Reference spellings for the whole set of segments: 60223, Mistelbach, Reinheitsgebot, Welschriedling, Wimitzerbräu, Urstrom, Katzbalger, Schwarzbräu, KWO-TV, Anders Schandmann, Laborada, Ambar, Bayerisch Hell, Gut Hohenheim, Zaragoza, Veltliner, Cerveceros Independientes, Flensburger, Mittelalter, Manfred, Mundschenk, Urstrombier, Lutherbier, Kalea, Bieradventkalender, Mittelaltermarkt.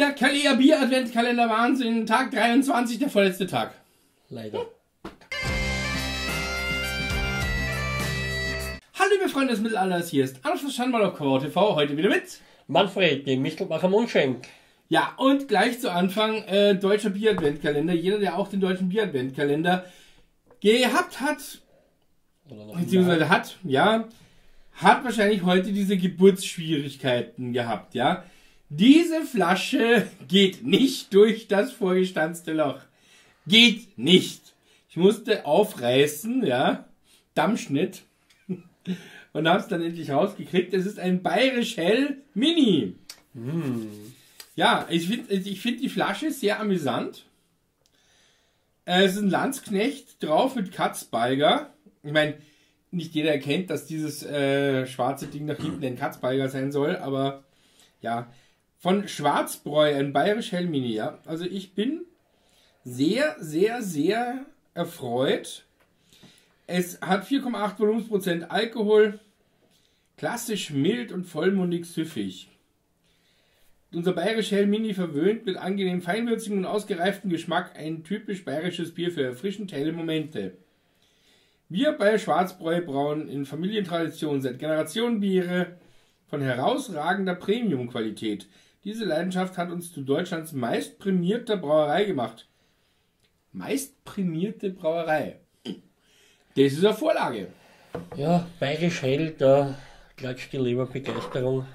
Der Kalea Bieradventkalender Wahnsinn, Tag 23, der vorletzte Tag. Leider. Hallo liebe Freunde des Mittelalters, hier ist Anders Schandmann auf KWO-TV, heute wieder mit Manfred, dem Michtelbacher Mundschenk. Ja, und gleich zu Anfang, deutscher Bieradventkalender. Jeder, der auch den deutschen Bieradventkalender gehabt hat, beziehungsweise hat, ja, hat wahrscheinlich heute diese Geburtsschwierigkeiten gehabt, ja. Diese Flasche geht nicht durch das vorgestanzte Loch. Geht nicht. Ich musste aufreißen, ja, Dammschnitt. Und habe es dann endlich rausgekriegt. Es ist ein Bayerisch Hell Mini. Ja, ich find die Flasche sehr amüsant. Es ist ein Landsknecht drauf mit Katzbalger. Ich meine, nicht jeder erkennt, dass dieses schwarze Ding nach hinten ein Katzbalger sein soll, aber ja. Von Schwarzbräu, ein Bayerisch Hell Mini, ja. Also ich bin sehr, sehr, sehr erfreut. Es hat 4,8 Volumensprozent Alkohol, klassisch mild und vollmundig süffig. Unser Bayerisch Hell Mini verwöhnt mit angenehm feinwürzigem und ausgereiftem Geschmack ein typisch bayerisches Bier für erfrischend helle Momente. Wir bei Schwarzbräu brauen in Familientradition seit Generationen Biere von herausragender Premium-Qualität. Diese Leidenschaft hat uns zu Deutschlands meistprämierter Brauerei gemacht. Meistprämierte Brauerei. Das ist eine Vorlage. Ja, Bayerisch Hell, da klatscht die Leberbegeisterung.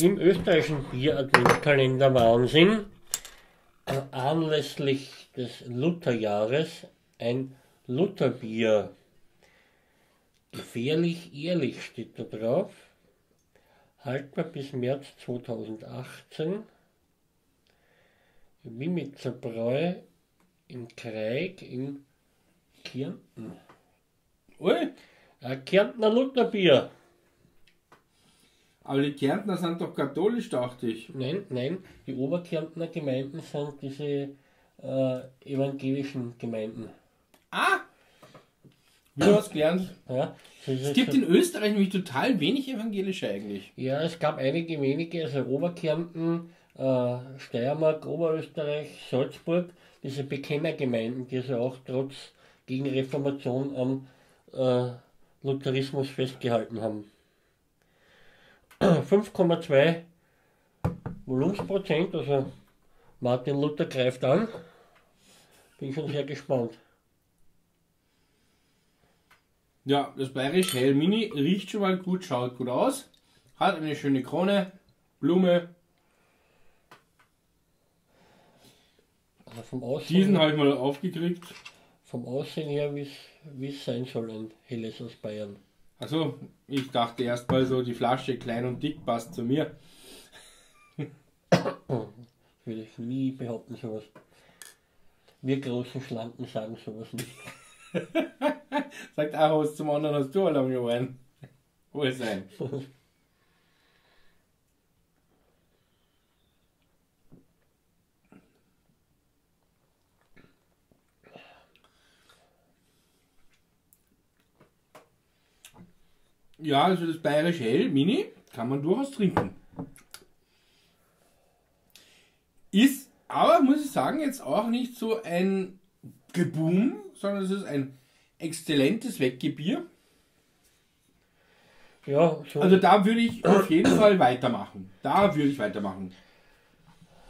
Im österreichischen Bier-Adventkalender Wahnsinn, anlässlich des Lutherjahres, ein Lutherbier. Gefährlich ehrlich steht da drauf. Haltbar bis März 2018. Wimitzerbräu im Kreig in Kärnten. Ui, ein Kärntner Lutherbier. Aber die Kärntner sind doch katholisch, dachte ich. Nein, nein, die Oberkärntner Gemeinden sind diese evangelischen Gemeinden. Ah! Du hast gelernt. Ja, es gibt in Österreich nämlich total wenig evangelische eigentlich. Ja, es gab einige wenige, also Oberkärnten, Steiermark, Oberösterreich, Salzburg, diese Bekennergemeinden, die also auch trotz Gegenreformation am Lutherismus festgehalten haben. 5,2 Volumensprozent, also Martin Luther greift an. Bin schon sehr gespannt. Ja, das Bayerisch Hell Mini riecht schon mal gut, schaut gut aus, hat eine schöne Krone, Blume. Also vom Aussehen, diesen habe ich mal aufgekriegt. Vom Aussehen her, wie es sein soll, ein helles aus Bayern. Also, ich dachte erst mal so, die Flasche klein und dick passt zu mir. Würde ich nie behaupten sowas. Wir großen Schlanken sagen sowas nicht. Sagt ein Haus zum anderen, hast du Alarm gewonnen. Wohl sein. Ja, also das Bayerisch Hell Mini kann man durchaus trinken. Ist aber, muss ich sagen, jetzt auch nicht so ein Geboom, sondern es ist ein exzellentes Weggebier. Ja, so also da würde ich auf jeden Fall weitermachen. Da würde ich weitermachen.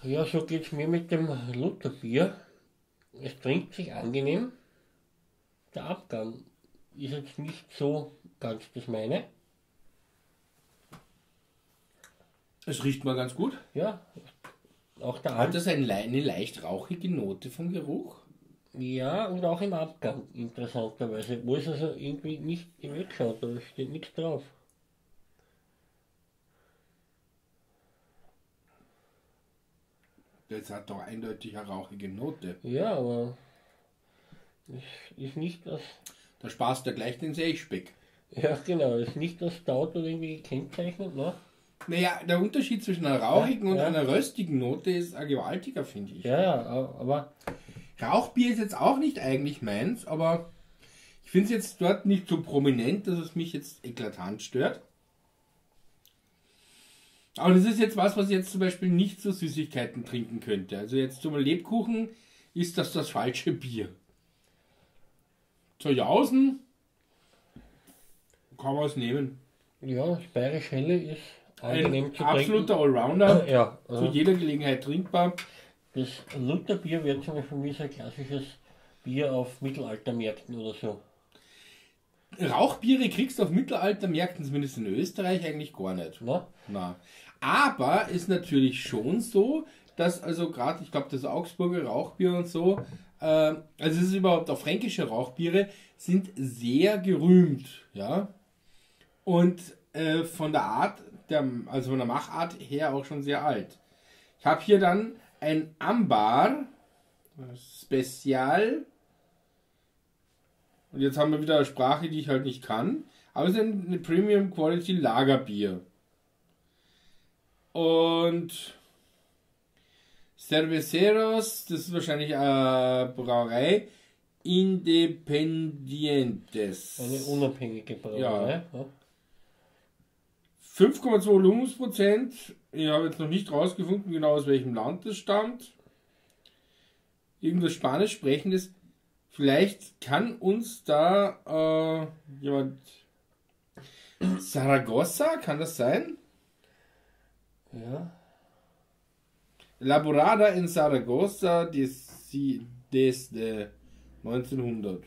Ja, so geht es mir mit dem Lutherbier. Es trinkt sich angenehm. Der Abgang ist jetzt nicht so ganz das meine. Es riecht mal ganz gut. Ja, auch da hat es eine leicht rauchige Note vom Geruch. Ja, und auch im Abgang, interessanterweise, wo es also irgendwie nicht wegschaut, da steht nichts drauf. Das hat doch eindeutig eine rauchige Note. Ja, aber das ist nicht das... Da sparst du gleich den Seespeck. Ja, genau, das ist nicht das Stout oder irgendwie gekennzeichnet, ne? Naja, der Unterschied zwischen einer rauchigen und einer röstigen Note ist ein gewaltiger, finde ich. Ja, ja, aber... Rauchbier ist jetzt auch nicht eigentlich meins, aber ich finde es jetzt dort nicht so prominent, dass es mich jetzt eklatant stört. Aber das ist jetzt was, was ich jetzt zum Beispiel nicht zu Süßigkeiten trinken könnte. Also jetzt zum Lebkuchen ist das das falsche Bier. Zur Jausen kann man es nehmen. Ja, das Bayerisch Helle ist angenehm zu trinken. Absoluter Allrounder, ja, also zu jeder Gelegenheit trinkbar. Das Lutherbier wäre zum Beispiel für mich ein klassisches Bier auf Mittelaltermärkten oder so. Rauchbiere kriegst du auf Mittelaltermärkten, zumindest in Österreich, eigentlich gar nicht. Na? Na. Aber ist natürlich schon so, dass also gerade, ich glaube, das Augsburger Rauchbier und so, also es ist überhaupt auch fränkische Rauchbiere, sind sehr gerühmt. Ja? Und von der Art, also von der Machart her auch schon sehr alt. Ich habe hier dann ein Ambar Spezial. Und jetzt haben wir wieder eine Sprache, die ich halt nicht kann. Aber es ist ein Premium Quality Lagerbier. Und Cerveceros, das ist wahrscheinlich eine Brauerei. Independientes. Eine unabhängige Brauerei. Ja. 5,2 Volumensprozent. Ich habe jetzt noch nicht rausgefunden, genau aus welchem Land das stammt. Irgendwas Spanisch sprechendes. Vielleicht kann uns da jemand... Zaragoza, kann das sein? Ja. Laborada in Zaragoza desde 1900.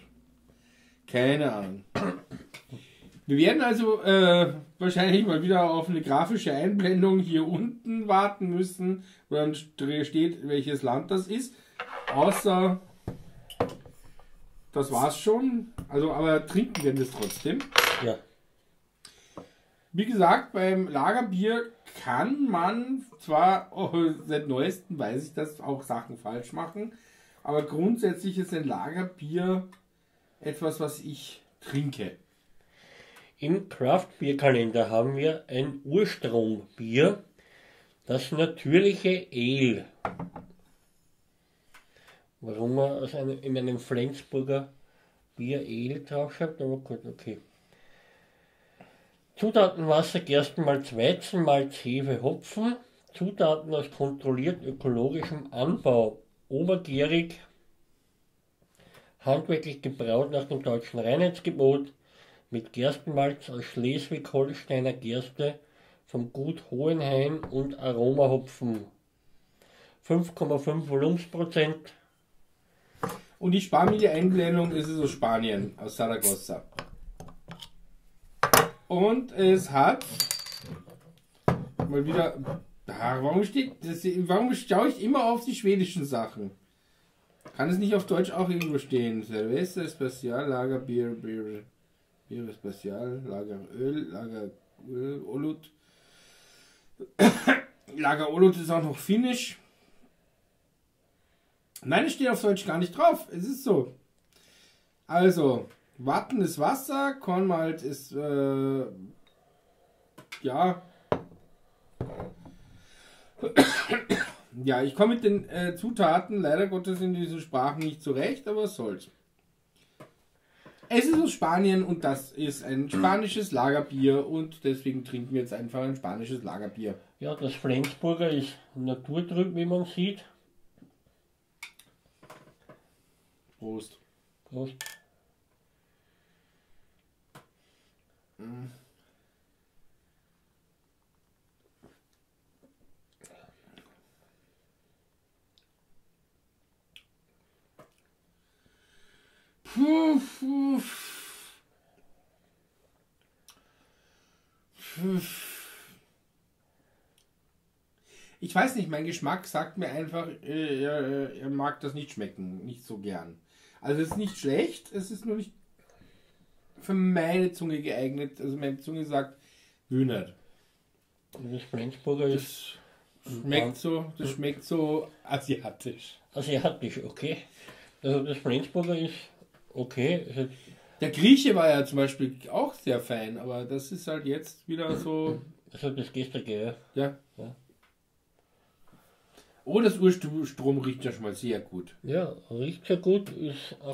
Keine Ahnung. Wir werden also wahrscheinlich mal wieder auf eine grafische Einblendung hier unten warten müssen, wo dann steht, welches Land das ist. Außer... Das war's schon. Also, aber trinken werden wir es trotzdem. Ja. Wie gesagt, beim Lagerbier kann man zwar, seit neuestem weiß ich das, auch Sachen falsch machen, aber grundsätzlich ist ein Lagerbier etwas, was ich trinke. Im Craft-Bier-Kalender haben wir ein Urstrombier, das natürliche Ale. Warum man aus einem, in einem Flensburger Bier Ale draufschreibt, aber gut, okay. Zutaten: Wasser, Gerstenmalz, Weizenmalz, Hefe, Hopfen. Zutaten aus kontrolliert ökologischem Anbau. Obergärig, handwerklich gebraut nach dem deutschen Reinheitsgebot. Mit Gerstenmalz aus Schleswig-Holsteiner Gerste vom Gut Hohenheim und Aromahopfen. 5,5 Volumensprozent. Und ich spare mir die Einblendung, ist es aus Spanien, aus Zaragoza. Und es hat mal wieder. Warum schaue ich immer auf die schwedischen Sachen? Kann es nicht auf Deutsch auch irgendwo stehen? Cerveza Special, Lagerbier, Bier Special, Lageröl, Lagerolut. Lagerolut ist auch noch finnisch. Nein, es steht auf Deutsch gar nicht drauf. Es ist so. Also, Watten ist Wasser, Kornmalz ist, ja. Ja, ich komme mit den Zutaten leider Gottes in diesen Sprachen nicht zurecht, aber es soll's. Es ist aus Spanien und das ist ein spanisches Lagerbier und deswegen trinken wir jetzt einfach ein spanisches Lagerbier. Ja, das Flensburger ist naturtrüb, wie man sieht. Prost. Prost. Ich weiß nicht, mein Geschmack sagt mir einfach, er mag das nicht schmecken, nicht so gern. Also es ist nicht schlecht, es ist nur nicht für meine Zunge geeignet. Also meine Zunge sagt, wühnert. Das Flensburger ist... das schmeckt so asiatisch. Asiatisch, okay. Also das Flensburger ist okay. Also der Grieche war ja zum Beispiel auch sehr fein, aber das ist halt jetzt wieder so... Also das gestrige, ja. Ja. Oh, das Urstrom riecht ja schon mal sehr gut. Ja, riecht ja gut.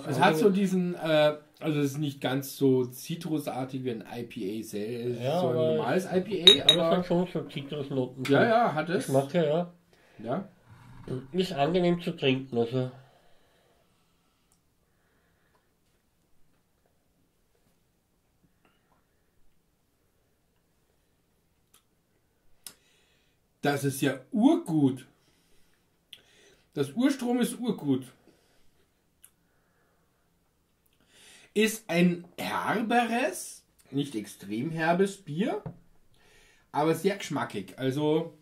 Es hat so diesen, also es ist nicht ganz so zitrusartig wie ein IPA selbst, ja, so ein normales IPA, aber... Es hat schon so Zitrusnoten. Ja, ja, hat es. Geschmack, ja. Ja. Ist angenehm zu trinken, also... Das ist ja urgut. Das Urstrom ist urgut. Ist ein herberes, nicht extrem herbes Bier, aber sehr geschmackig. Also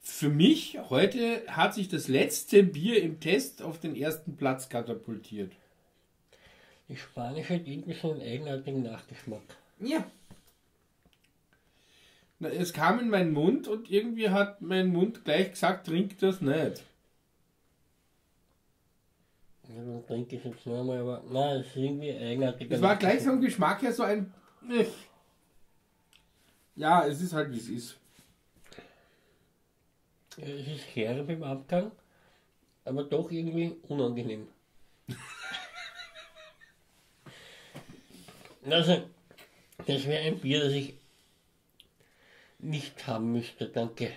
für mich heute hat sich das letzte Bier im Test auf den ersten Platz katapultiert. Die Spanische hat irgendwie so einen eigenartigen Nachgeschmack. Ja. Na, es kam in meinen Mund und irgendwie hat mein Mund gleich gesagt, trink das nicht. Ja, dann trinke ich jetzt noch mal, aber nein, es ist irgendwie eigenartig. Es war gleich so ein Geschmack, ja, so ein... Ja, es ist halt wie es ist. Ja, es ist herb im Abgang, aber doch irgendwie unangenehm. Also, das wäre ein Bier, das ich nicht haben müsste, danke.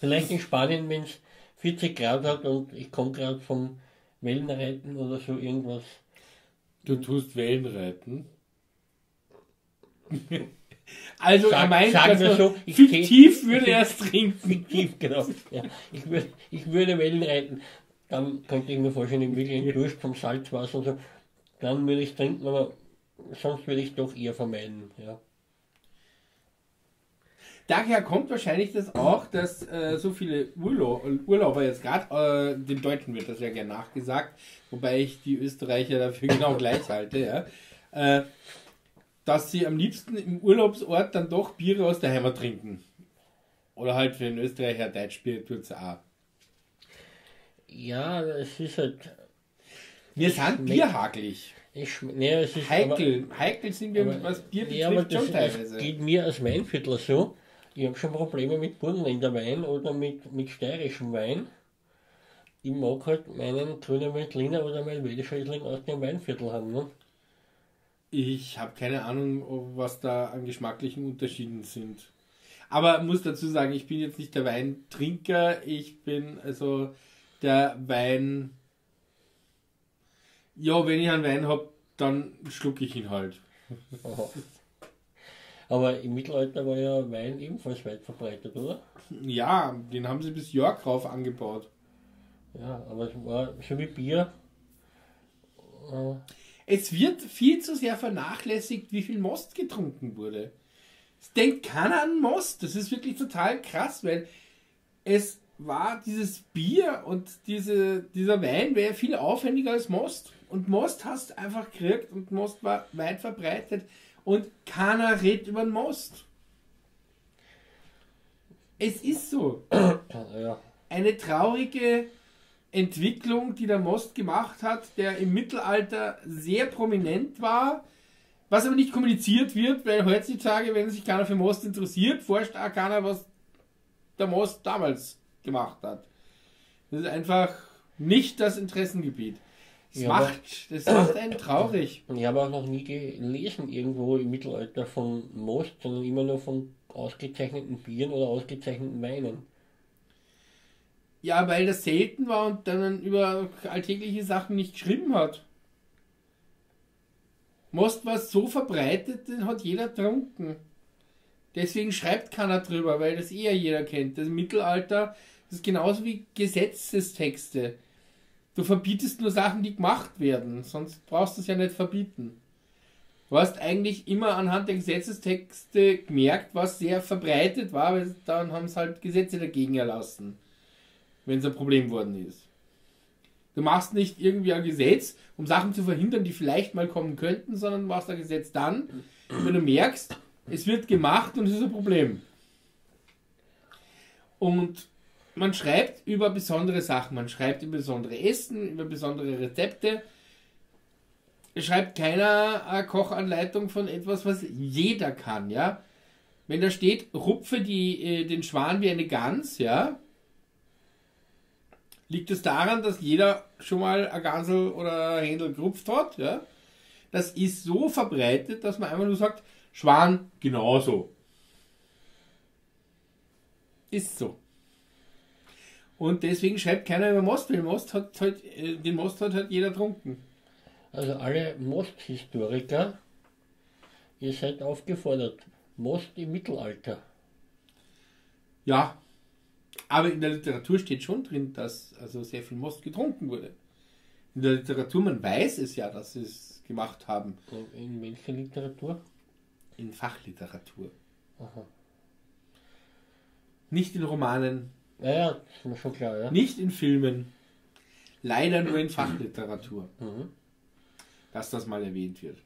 Vielleicht in Spanien, wenn es 40 Grad hat und ich komme gerade vom Wellenreiten oder so irgendwas. Du tust Wellenreiten? Also er meint, so, fiktiv würde er es trinken. Fiktiv, genau. Ja, ich würde Wellenreiten, dann könnte ich mir vorstellen, wirklich ein Durst vom Salzwasser und so, dann würde ich trinken, aber sonst würde ich es doch eher vermeiden, ja. Daher kommt wahrscheinlich das auch, dass so viele Urlauber jetzt gerade, den Deutschen wird das ja gerne nachgesagt, wobei ich die Österreicher dafür genau gleich halte, ja, dass sie am liebsten im Urlaubsort dann doch Biere aus der Heimat trinken. Oder halt für den Österreicher Deutschbier tut es auch. Ja, das ist halt... Wir sind bierhagelig. Nee, es ist heikel. Aber, heikel sind wir, aber, was Bier betrifft, aber das, schon teilweise. Das geht mir als Weinviertler so. Ich habe schon Probleme mit Burgenländer Wein oder mit steirischem Wein. Ich mag halt meinen grünen Veltliner oder meinen Welschriedling aus dem Weinviertel haben. Ne? Ich habe keine Ahnung, was da an geschmacklichen Unterschieden sind. Aber muss dazu sagen, ich bin jetzt nicht der Weintrinker, ich bin also der Wein... Ja, wenn ich einen Wein habe, dann schlucke ich ihn halt. Aber im Mittelalter war ja Wein ebenfalls weit verbreitet, oder? Ja, den haben sie bis York rauf angebaut. Ja, aber es war schon wie Bier. Es wird viel zu sehr vernachlässigt, wie viel Most getrunken wurde. Es denkt keiner an Most. Das ist wirklich total krass, weil es war dieses Bier und dieser Wein wäre viel aufwendiger als Most. Und Most hast einfach gekriegt und Most war weit verbreitet. Und keiner redet über den Most. Es ist so. Ja. Eine traurige Entwicklung, die der Most gemacht hat, der im Mittelalter sehr prominent war, was aber nicht kommuniziert wird, weil heutzutage, wenn sich keiner für Most interessiert, forscht auch keiner, was der Most damals gemacht hat. Das ist einfach nicht das Interessengebiet. Das macht einen traurig. Ich habe auch noch nie gelesen irgendwo im Mittelalter von Most, sondern immer nur von ausgezeichneten Bieren oder ausgezeichneten Weinen. Ja, weil das selten war und dann über alltägliche Sachen nicht geschrieben hat. Most war so verbreitet, den hat jeder getrunken. Deswegen schreibt keiner drüber, weil das eher jeder kennt. Das Mittelalter, das ist genauso wie Gesetzestexte. Du verbietest nur Sachen, die gemacht werden, sonst brauchst du es ja nicht verbieten. Du hast eigentlich immer anhand der Gesetzestexte gemerkt, was sehr verbreitet war, weil dann haben es halt Gesetze dagegen erlassen, wenn es ein Problem geworden ist. Du machst nicht irgendwie ein Gesetz, um Sachen zu verhindern, die vielleicht mal kommen könnten, sondern du machst ein Gesetz dann, wenn du merkst, es wird gemacht und es ist ein Problem. Und man schreibt über besondere Sachen, man schreibt über besondere Essen, über besondere Rezepte. Es schreibt keiner eine Kochanleitung von etwas, was jeder kann, ja. Wenn da steht, rupfe den Schwan wie eine Gans, ja, Liegt es daran, dass jeder schon mal ein Gansel oder ein Händel gerupft hat? Ja? Das ist so verbreitet, dass man einfach nur sagt, Schwan genauso. Ist so. Und deswegen schreibt keiner über Most, weil Most hat halt, den Most hat halt jeder getrunken. Also alle Most-Historiker, ihr seid aufgefordert. Most im Mittelalter. Ja, aber in der Literatur steht schon drin, dass also sehr viel Most getrunken wurde. In der Literatur, man weiß es ja, dass sie es gemacht haben. In welcher Literatur? In Fachliteratur. Aha. Nicht in Romanen. Ja, ist mir schon klar, ja. Nicht in Filmen. Leider nur in Fachliteratur. Mhm. Dass das mal erwähnt wird.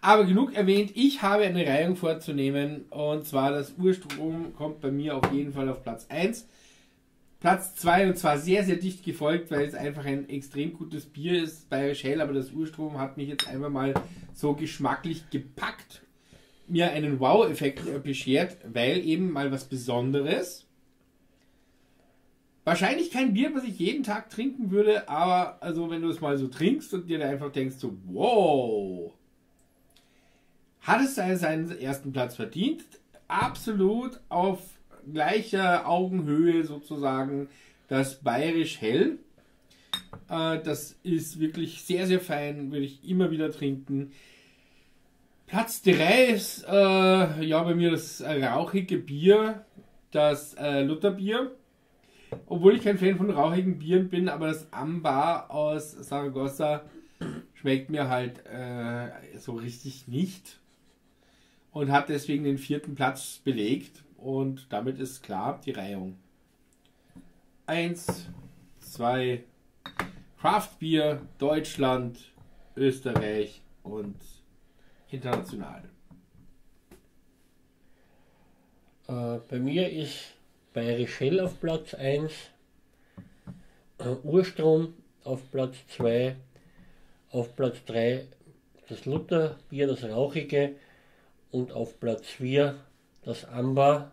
Aber genug erwähnt, ich habe eine Reihung vorzunehmen. Und zwar das Urstrom kommt bei mir auf jeden Fall auf Platz 1. Platz 2 und zwar sehr, sehr dicht gefolgt, weil es einfach ein extrem gutes Bier ist, Bayerisch Hell. Aber das Urstrom hat mich jetzt einfach mal so geschmacklich gepackt, mir einen Wow-Effekt beschert, weil eben mal was Besonderes. Wahrscheinlich kein Bier, was ich jeden Tag trinken würde, aber also wenn du es mal so trinkst und dir einfach denkst so, wow, hat es seinen ersten Platz verdient, absolut auf gleicher Augenhöhe sozusagen das Bayerisch Hell. Das ist wirklich sehr, sehr fein, würde ich immer wieder trinken. Platz 3 ist ja bei mir das rauchige Bier, das Lutherbier. Obwohl ich kein Fan von rauchigen Bieren bin, aber das Ambar aus Zaragoza schmeckt mir halt so richtig nicht und hat deswegen den 4. Platz belegt und damit ist klar die Reihung. 1, 2, Craftbier, Deutschland, Österreich und international. Bei mir ist Bayerisch Hell auf Platz 1, Urstrom auf Platz 2, auf Platz 3 das Lutherbier, das Rauchige und auf Platz 4 das Amber,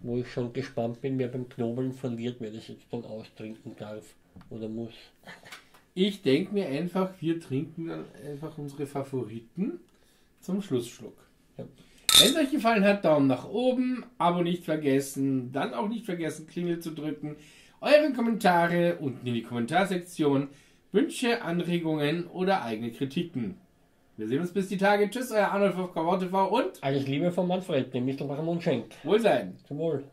wo ich schon gespannt bin, wer beim Knobeln verliert, wer das jetzt dann austrinken darf oder muss. Ich denke mir einfach, wir trinken dann einfach unsere Favoriten zum Schlussschluck. Ja. Wenn es euch gefallen hat, Daumen nach oben, Abo nicht vergessen, dann auch nicht vergessen, Klingel zu drücken, eure Kommentare unten in die Kommentarsektion, Wünsche, Anregungen oder eigene Kritiken. Wir sehen uns bis die Tage. Tschüss, euer Arnold von KWO-TV und alles Liebe von Manfred, dem Mistelbacher Mundschenk. Wohlsein. Zum Wohl.